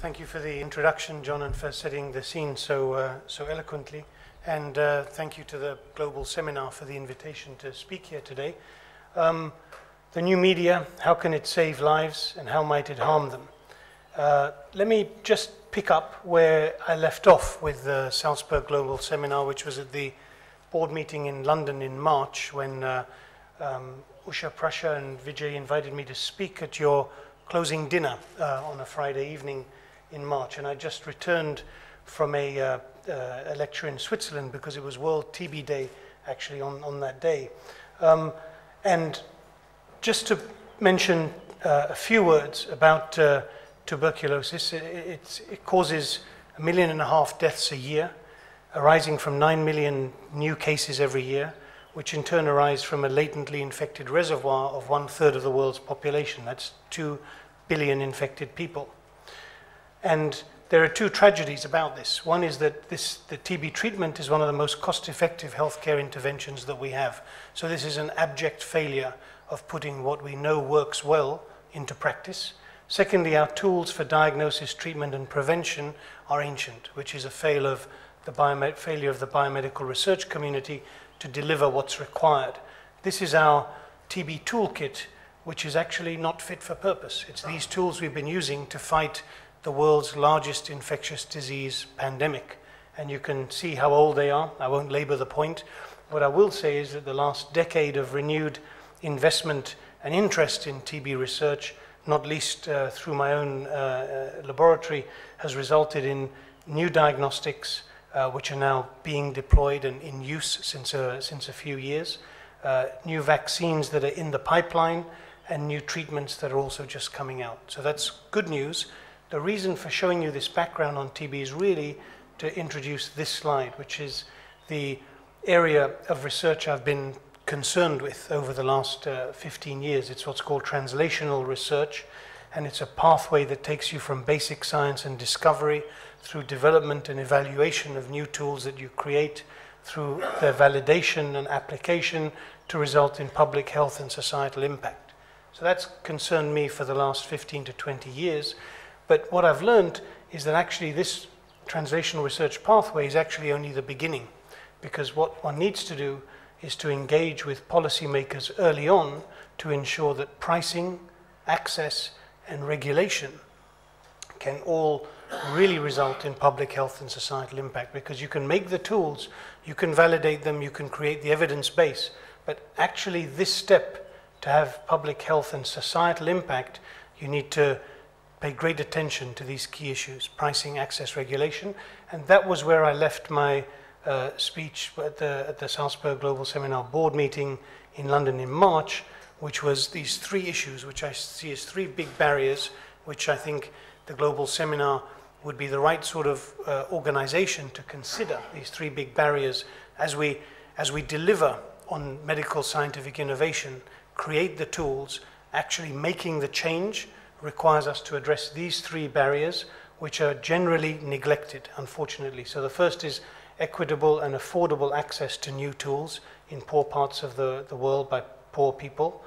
Thank you for the introduction, John, and for setting the scene so eloquently. And thank you to the Global Seminar for the invitation to speak here today. The new media, how can it save lives and how might it harm them? Let me just pick up where I left off with the Salzburg Global Seminar, which was at the board meeting in London in March when Usha Prasha and Vijay invited me to speak at your closing dinner on a Friday evening in March, and I just returned from a lecture in Switzerland because it was World TB Day, actually, on that day. And just to mention a few words about tuberculosis, it causes 1.5 million deaths a year, arising from 9 million new cases every year, which in turn arise from a latently infected reservoir of 1/3 of the world's population. That's 2 billion infected people. And there are two tragedies about this. One is that the TB treatment is one of the most cost-effective healthcare interventions that we have. So this is an abject failure of putting what we know works well into practice. Secondly, our tools for diagnosis, treatment, and prevention are ancient, which is a failure of the biomedical research community to deliver what's required. This is our TB toolkit, which is actually not fit for purpose. It's these tools we've been using to fight the world's largest infectious disease pandemic. And you can see how old they are. I won't labor the point. What I will say is that the last decade of renewed investment and interest in TB research, not least through my own laboratory, has resulted in new diagnostics which are now being deployed and in use since a few years, new vaccines that are in the pipeline, and new treatments that are also just coming out. So that's good news. The reason for showing you this background on TB is really to introduce this slide, which is the area of research I've been concerned with over the last 15 years. It's what's called translational research, and it's a pathway that takes you from basic science and discovery through development and evaluation of new tools that you create, through their validation and application to result in public health and societal impact. So that's concerned me for the last 15 to 20 years. But what I've learned is that actually this translational research pathway is actually only the beginning, because what one needs to do is to engage with policymakers early on to ensure that pricing, access, and regulation can all really result in public health and societal impact, because you can make the tools, you can validate them, you can create the evidence base, but actually this step to have public health and societal impact, you need to pay great attention to these key issues: pricing, access, regulation. And that was where I left my speech at the Salzburg Global Seminar board meeting in London in March, which was these three issues, which I see as three big barriers, which I think the Global Seminar would be the right sort of organization to consider. These three big barriers as we deliver on medical scientific innovation, create the tools, actually making the change requires us to address these three barriers, which are generally neglected, unfortunately. So the first is equitable and affordable access to new tools in poor parts of the world by poor people.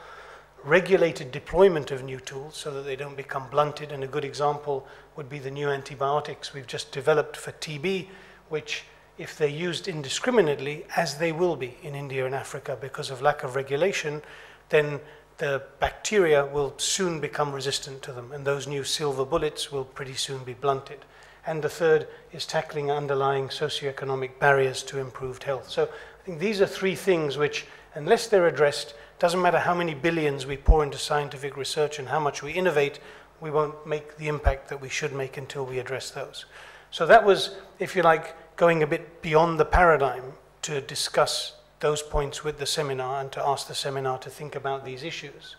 Regulated deployment of new tools so that they don't become blunted, and a good example would be the new antibiotics we've just developed for TB, which, if they're used indiscriminately, as they will be in India and Africa because of lack of regulation, then the bacteria will soon become resistant to them, and those new silver bullets will pretty soon be blunted. And the third is tackling underlying socioeconomic barriers to improved health. So I think these are three things which, unless they're addressed, doesn't matter how many billions we pour into scientific research and how much we innovate, we won't make the impact that we should make until we address those. So that was, if you like, going a bit beyond the paradigm to discuss those points with the seminar and to ask the seminar to think about these issues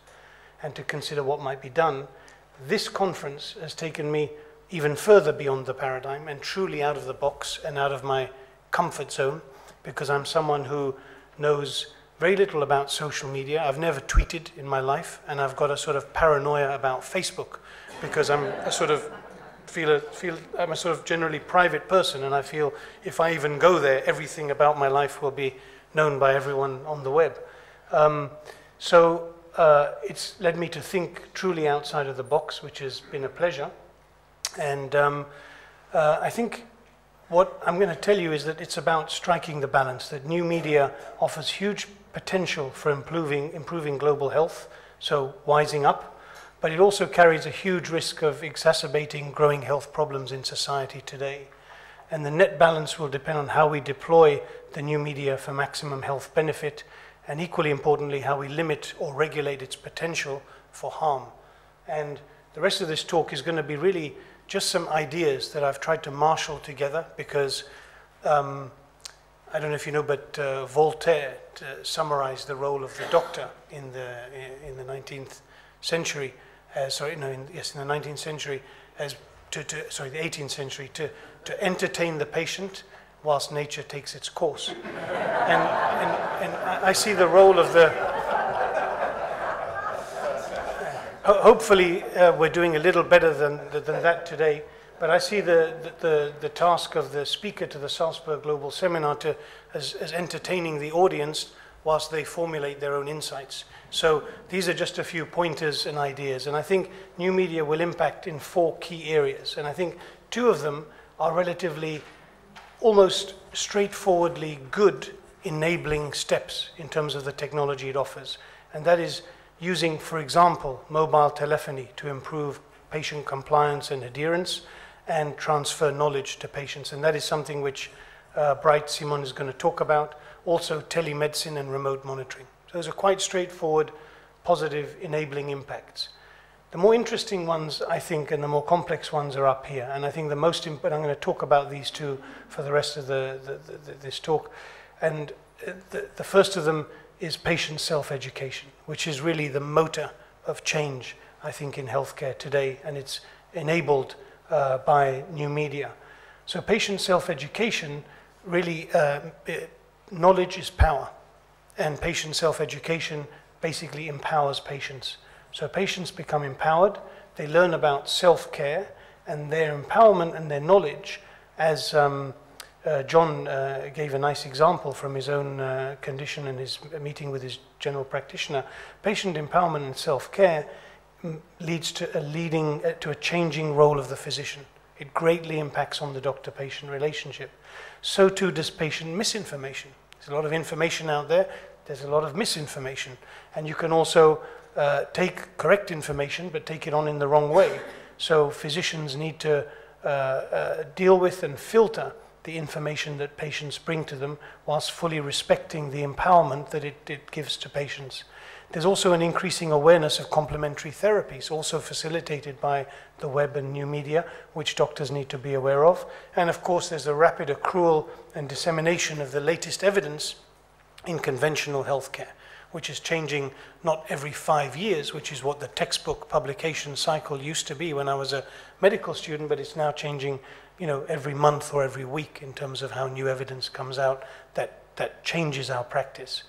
and to consider what might be done. This conference has taken me even further beyond the paradigm and truly out of the box and out of my comfort zone, because I'm someone who knows very little about social media. I've never tweeted in my life, and I've got a sort of paranoia about Facebook because I'm a sort of generally private person, and I feel if I even go there, everything about my life will be known by everyone on the web. It's led me to think truly outside of the box, which has been a pleasure. And I think what I'm going to tell you is that it's about striking the balance, that new media offers huge potential for improving global health, so wising up, but it also carries a huge risk of exacerbating growing health problems in society today. And the net balance will depend on how we deploy the new media for maximum health benefit, and equally importantly, how we limit or regulate its potential for harm. And the rest of this talk is going to be really just some ideas that I've tried to marshal together, because I don't know if you know, but Voltaire summarized the role of the doctor in the 19th century, in the 19th century, as the 18th century, to entertain the patient whilst nature takes its course. and I see the role of the... Hopefully, we're doing a little better than that today, but I see the task of the speaker to the Salzburg Global Seminar as entertaining the audience whilst they formulate their own insights. So these are just a few pointers and ideas, and I think new media will impact in 4 key areas, and I think 2 of them are relatively, almost straightforwardly good enabling steps in terms of the technology it offers, and that is using, for example, mobile telephony to improve patient compliance and adherence and transfer knowledge to patients, and that is something which Bright Simon is going to talk about, also telemedicine and remote monitoring. So those are quite straightforward, positive, enabling impacts. The more interesting ones, I think, and the more complex ones are up here, and I think the most important, I'm going to talk about these 2 for the rest of this talk, and the first of them is patient self-education, which is really the motor of change, I think, in healthcare today, and it's enabled by new media. So patient self-education, really, knowledge is power, and patient self-education basically empowers patients. So patients become empowered, they learn about self-care, and their empowerment and their knowledge, as John gave a nice example from his own condition and his meeting with his general practitioner, patient empowerment and self-care leads to a changing role of the physician. It greatly impacts on the doctor-patient relationship. So too does patient misinformation. There's a lot of information out there, there's a lot of misinformation, and you can also take correct information but take it on in the wrong way. So physicians need to deal with and filter the information that patients bring to them whilst fully respecting the empowerment that it gives to patients. There's also an increasing awareness of complementary therapies, also facilitated by the web and new media, which doctors need to be aware of. And of course, there's the rapid accrual and dissemination of the latest evidence in conventional healthcare, which is changing not every 5 years, which is what the textbook publication cycle used to be when I was a medical student, but it's now changing, you know, every month or every week in terms of how new evidence comes out that changes our practice.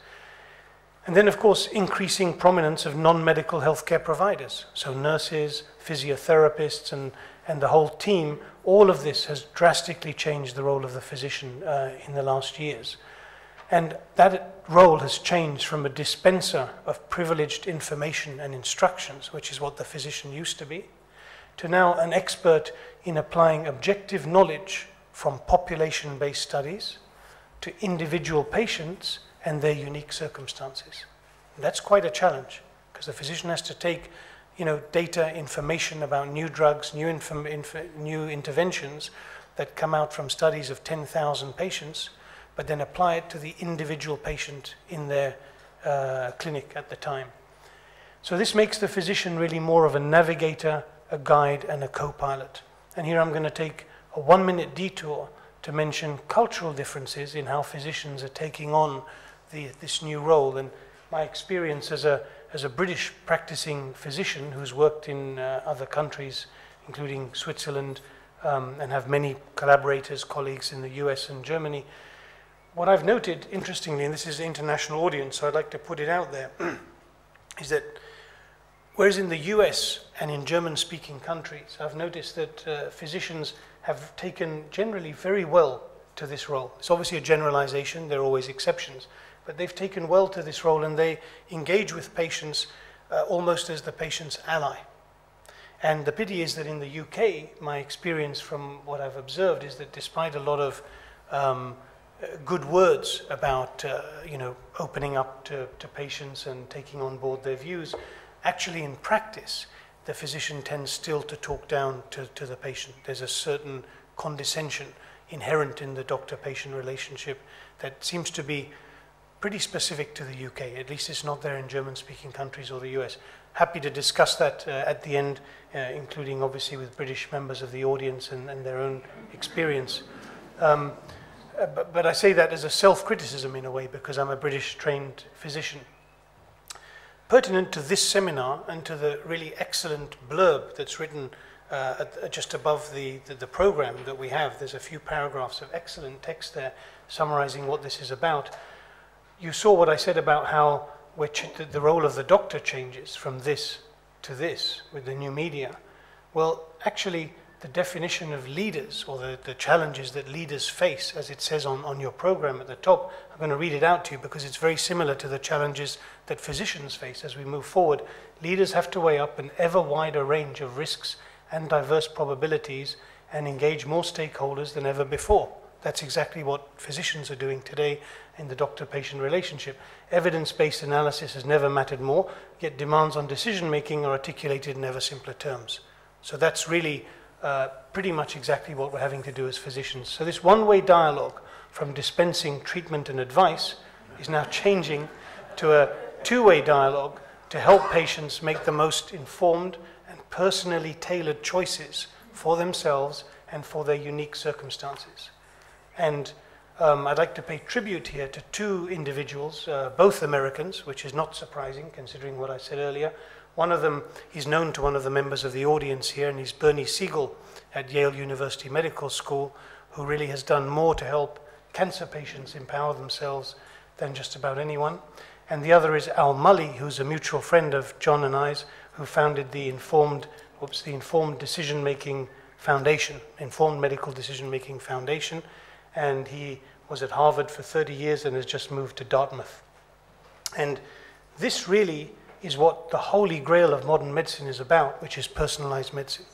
And then, of course, increasing prominence of non-medical healthcare providers, so nurses, physiotherapists, and the whole team. All of this has drastically changed the role of the physician in the last years. And that role has changed from a dispenser of privileged information and instructions, which is what the physician used to be, to now an expert in applying objective knowledge from population-based studies to individual patients and their unique circumstances. And that's quite a challenge, because the physician has to take, you know, data, information about new drugs, new interventions that come out from studies of 10,000 patients, but then apply it to the individual patient in their clinic at the time. So this makes the physician really more of a navigator, a guide, and a co-pilot. And here I'm going to take a 1-minute detour to mention cultural differences in how physicians are taking on this new role. And my experience as a British practicing physician who's worked in other countries, including Switzerland, and have many collaborators, colleagues in the US and Germany, what I've noted, interestingly, and this is an international audience, so I'd like to put it out there, is that whereas in the US and in German-speaking countries, I've noticed that physicians have taken generally very well to this role. It's obviously a generalization, there are always exceptions, but they've taken well to this role and they engage with patients almost as the patient's ally. And the pity is that in the UK, my experience from what I've observed is that despite a lot of good words about opening up to patients and taking on board their views, actually in practice, the physician tends still to talk down to the patient. There's a certain condescension inherent in the doctor-patient relationship that seems to be pretty specific to the UK. At least it's not there in German-speaking countries or the US. Happy to discuss that at the end, including obviously with British members of the audience and their own experience. But I say that as a self-criticism in a way, because I'm a British-trained physician. Pertinent to this seminar and to the really excellent blurb that's written just above the program that we have, there's a few paragraphs of excellent text there summarizing what this is about. You saw what I said about how the role of the doctor changes from this to this with the new media. Well, actually, the definition of leaders, or the challenges that leaders face, as it says on your program at the top, I'm going to read it out to you because it's very similar to the challenges that physicians face as we move forward. Leaders have to weigh up an ever wider range of risks and diverse probabilities and engage more stakeholders than ever before. That's exactly what physicians are doing today in the doctor-patient relationship. Evidence-based analysis has never mattered more, yet demands on decision-making are articulated in ever simpler terms. So that's really pretty much exactly what we're having to do as physicians. So this one-way dialogue from dispensing treatment and advice is now changing to a two-way dialogue to help patients make the most informed and personally tailored choices for themselves and for their unique circumstances. And I'd like to pay tribute here to two individuals, both Americans, which is not surprising considering what I said earlier. One of them is known to one of the members of the audience here, and he's Bernie Siegel at Yale University Medical School, who really has done more to help cancer patients empower themselves than just about anyone. And the other is Al Mulley, who's a mutual friend of John and I's, who founded the Informed Decision-Making Foundation, Informed Medical Decision-Making Foundation, and he was at Harvard for 30 years and has just moved to Dartmouth. And this really is what the holy grail of modern medicine is about, which is personalized medicine.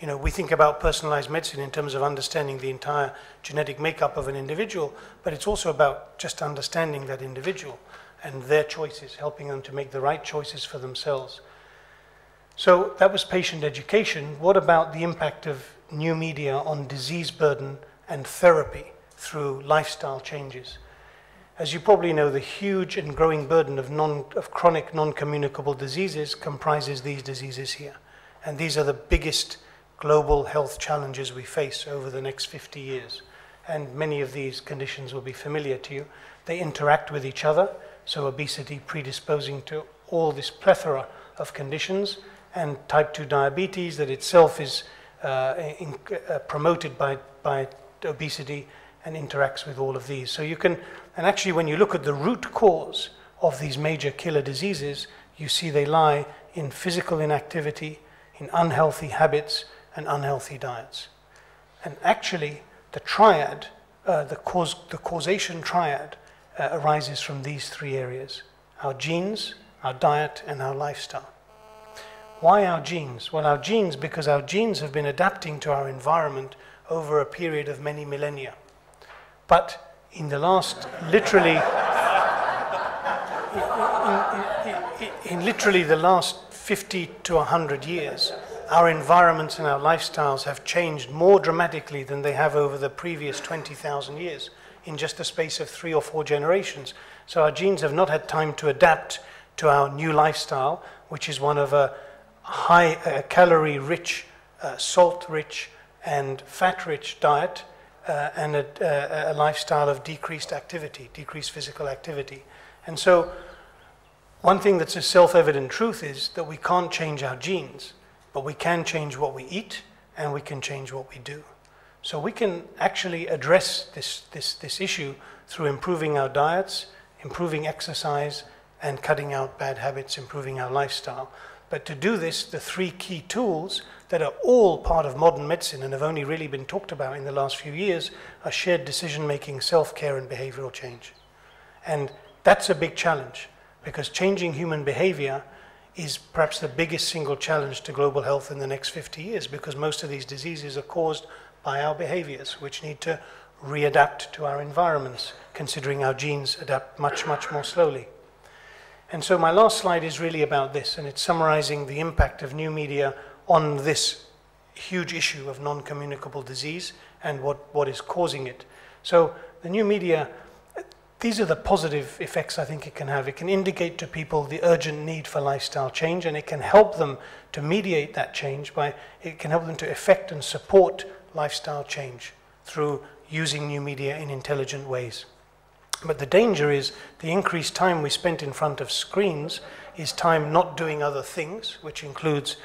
You know, we think about personalized medicine in terms of understanding the entire genetic makeup of an individual, but it's also about just understanding that individual and their choices, helping them to make the right choices for themselves. So that was patient education. What about the impact of new media on disease burden and therapy through lifestyle changes? As you probably know, the huge and growing burden of chronic non-communicable diseases comprises these diseases here. And these are the biggest global health challenges we face over the next 50 years. And many of these conditions will be familiar to you. They interact with each other, so obesity predisposing to all this plethora of conditions, and type 2 diabetes that itself is promoted by obesity and interacts with all of these. So you can, and actually when you look at the root cause of these major killer diseases, you see they lie in physical inactivity, in unhealthy habits and unhealthy diets. And actually the triad, the causation triad arises from these three areas: our genes, our diet and our lifestyle. Why our genes? Well, our genes, because our genes have been adapting to our environment over a period of many millennia. But in the last, literally, in literally the last 50 to 100 years, our environments and our lifestyles have changed more dramatically than they have over the previous 20,000 years in just the space of 3 or 4 generations. So our genes have not had time to adapt to our new lifestyle, which is one of a high calorie-rich, salt-rich, and fat-rich diet, and a lifestyle of decreased activity, decreased physical activity. And so one thing that's a self-evident truth is that we can't change our genes, but we can change what we eat and we can change what we do. So we can actually address this issue through improving our diets, improving exercise, and cutting out bad habits, improving our lifestyle. But to do this, the three key tools that are all part of modern medicine and have only really been talked about in the last few years are shared decision-making, self-care, and behavioral change. And that's a big challenge, because changing human behavior is perhaps the biggest single challenge to global health in the next 50 years, because most of these diseases are caused by our behaviors, which need to readapt to our environments, considering our genes adapt much, much more slowly. And so my last slide is really about this, and it's summarizing the impact of new media on this huge issue of non-communicable disease and what is causing it. So the new media, these are the positive effects I think it can have. It can indicate to people the urgent need for lifestyle change, and it can help them to mediate that change by, it can help them to effect and support lifestyle change through using new media in intelligent ways. But the danger is the increased time we spent in front of screens is time not doing other things, which includes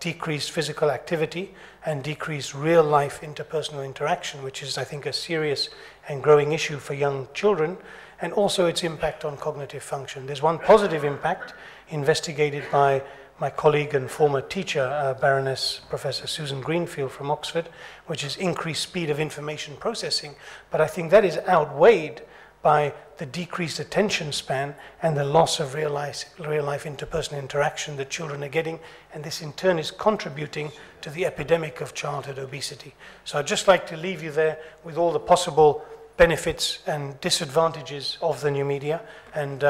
decreased physical activity and decreased real-life interpersonal interaction, which is, I think, a serious and growing issue for young children, and also its impact on cognitive function. There's one positive impact investigated by my colleague and former teacher, Baroness Professor Susan Greenfield from Oxford, which is increased speed of information processing. But I think that is outweighed by the decreased attention span and the loss of real-life interpersonal interaction that children are getting, and this in turn is contributing to the epidemic of childhood obesity. So I'd just like to leave you there with all the possible benefits and disadvantages of the new media, and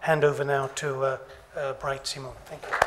hand over now to Bright Simon. Thank you.